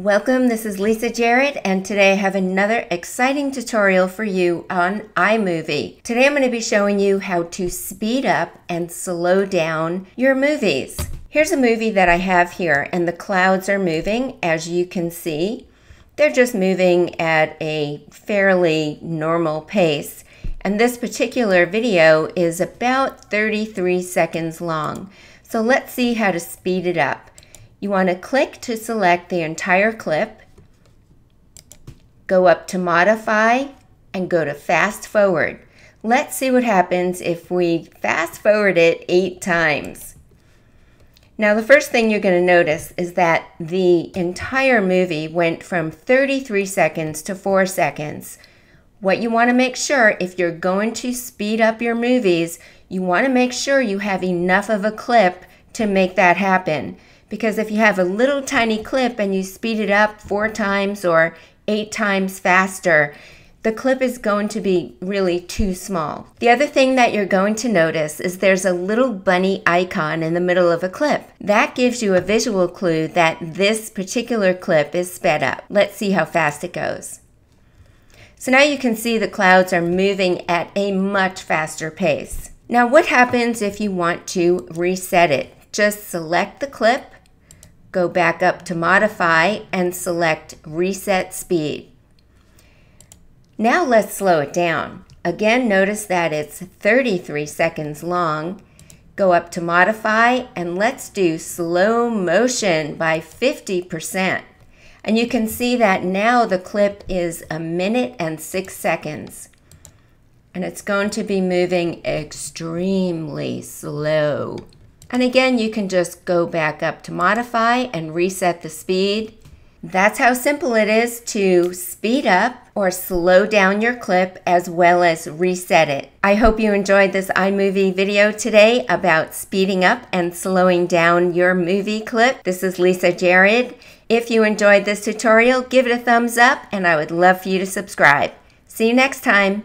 Welcome, this is Lisa Jarrett, and today I have another exciting tutorial for you on iMovie. Today I'm going to be showing you how to speed up and slow down your movies. Here's a movie that I have here, and the clouds are moving, as you can see. They're just moving at a fairly normal pace, and this particular video is about 33 seconds long. So let's see how to speed it up. You want to click to select the entire clip, go up to Modify, and go to Fast Forward. Let's see what happens if we fast forward it 8 times. Now the first thing you're going to notice is that the entire movie went from 33 seconds to 4 seconds. What you want to make sure, if you're going to speed up your movies, you want to make sure you have enough of a clip to make that happen. Because if you have a little tiny clip and you speed it up 4 times or 8 times faster, the clip is going to be really too small. The other thing that you're going to notice is there's a little bunny icon in the middle of a clip. That gives you a visual clue that this particular clip is sped up. Let's see how fast it goes. So now you can see the clouds are moving at a much faster pace. Now what happens if you want to reset it? Just select the clip, go back up to Modify, and select Reset Speed. Now let's slow it down. Again, notice that it's 33 seconds long. Go up to Modify, and let's do Slow Motion by 50%. And you can see that now the clip is 1 minute and 6 seconds. And it's going to be moving extremely slow. And again, you can just go back up to Modify and reset the speed. That's how simple it is to speed up or slow down your clip as well as reset it. I hope you enjoyed this iMovie video today about speeding up and slowing down your movie clip. This is Lisa Jarrett. If you enjoyed this tutorial, give it a thumbs up, and I would love for you to subscribe. See you next time.